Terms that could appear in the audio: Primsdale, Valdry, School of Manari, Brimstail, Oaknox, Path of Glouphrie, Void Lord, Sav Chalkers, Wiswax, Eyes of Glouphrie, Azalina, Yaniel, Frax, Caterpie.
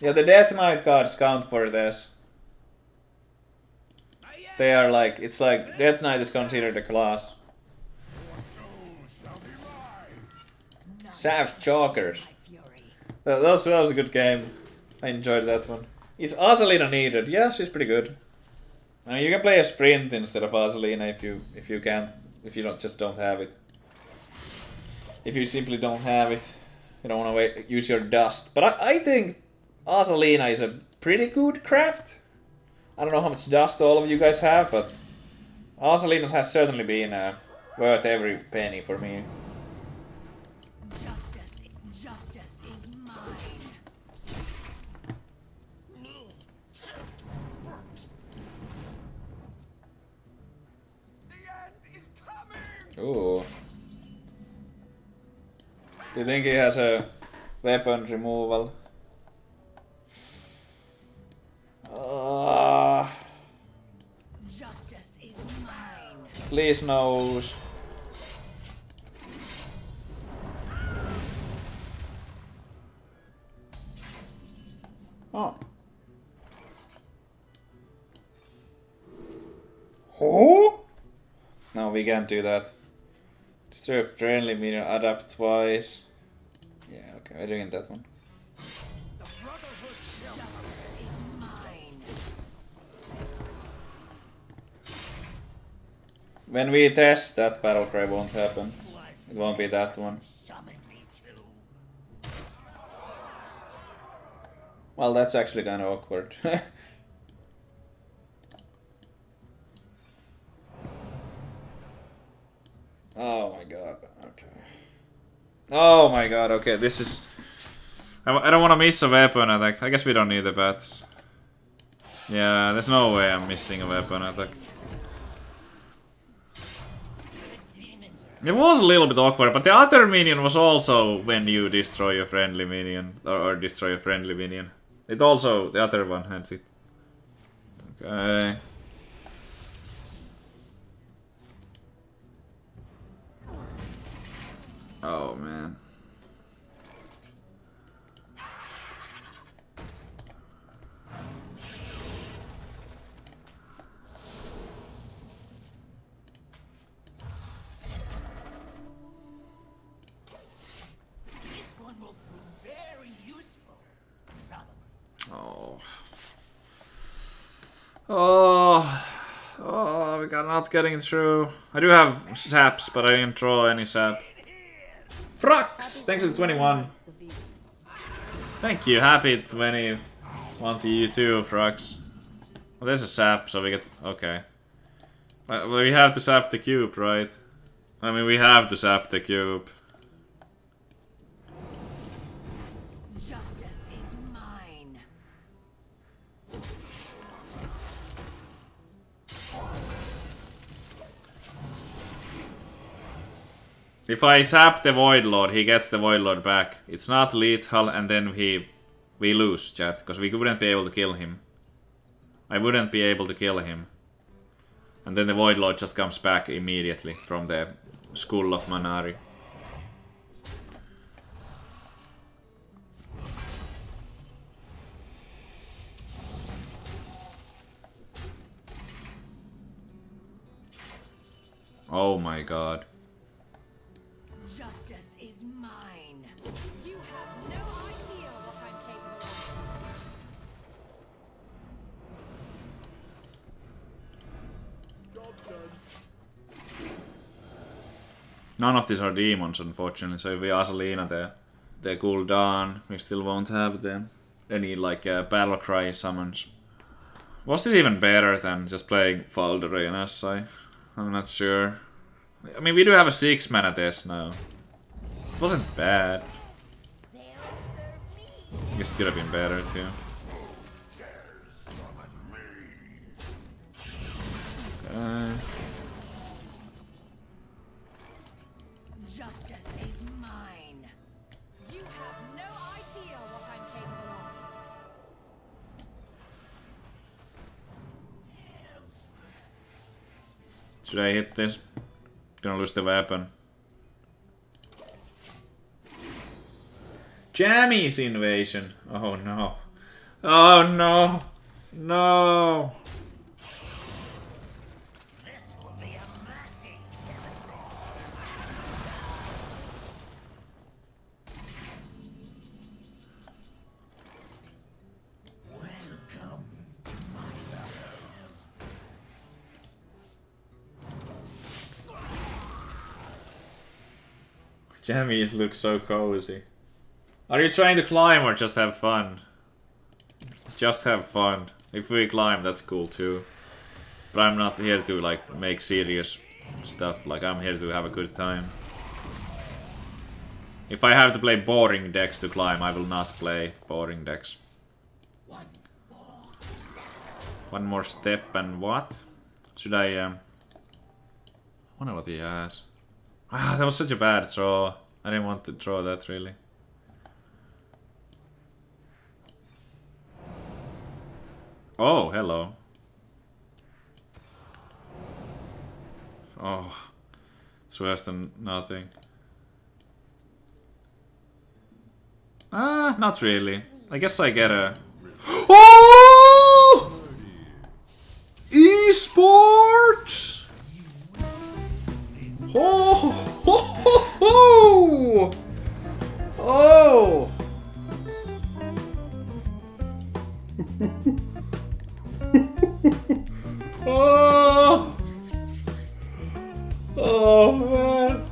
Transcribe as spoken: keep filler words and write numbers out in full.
Yeah, the Death Knight cards count for this. They are like, it's like, Death Knight is considered a class. Sav Chalkers. That, that, was, that was a good game. I enjoyed that one. Is Azalina needed? Yeah, she's pretty good. I mean, you can play a sprint instead of Azalina if you if you can, if you don't just don't have it. If you simply don't have it, you don't want to wait, use your dust. But I, I think Azalina is a pretty good craft. I don't know how much dust all of you guys have, but Azalina has certainly been uh, worth every penny for me. Justice, justice is mine. The end is coming. Ooh. Do you think he has a weapon removal? Uh, Justice is mine. Please no. Oh. Oh? No, we can't do that. Destroy a friendly minion, adapt twice. Yeah, okay, we're doing that one. When we test that battle cry won't happen. It won't be that one. Well, that's actually kind of awkward. Oh my god, okay. Oh my god, okay, this is... I, I don't want to miss a weapon attack. I guess we don't need the bats. Yeah, there's no way I'm missing a weapon attack. It was a little bit awkward, but the other minion was also when you destroy a friendly minion, or, or destroy a friendly minion. It also, the other one had it. Okay. Oh man. Oh, oh, we are not getting through. I do have saps, but I didn't draw any sap. Frax! Thanks for the twenty-one. Thank you, happy twenty-one to you too, Frax. Well, there's a sap, so we get... okay. Well, we have to sap the cube, right? I mean, we have to sap the cube. If I sap the Void Lord, he gets the Void Lord back. It's not lethal, and then he, we lose, chat, because we wouldn't be able to kill him. I wouldn't be able to kill him. And then the Void Lord just comes back immediately from the School of Manari. Oh my god. None of these are demons, unfortunately, so if we Azalina the, the cooldown, we still won't have them. Any, like, uh, battle cry summons. Was it even better than just playing Valdry and S I? I'm not sure. I mean, we do have a six mana test now. It wasn't bad. I guess it could have been better, too. Okay. Should I hit this? Gonna lose the weapon. Jammies invasion! Oh no. Oh no. No. This will be a massive challenge. Welcome to my battle. Jammies look so cozy. Are you trying to climb or just have fun? Just have fun. If we climb, that's cool too. But I'm not here to like make serious stuff. Like I'm here to have a good time. If I have to play boring decks to climb, I will not play boring decks. One more step, One more step and what? Should I? Um... I wonder what he has. Ah, that was such a bad draw. I didn't want to draw that really. Oh, hello. Oh, it's worse than nothing. Ah, uh, not really. I guess I get a... Oh! Esports! Oh! Ho, ho, ho! Oh! Oh! Oh man!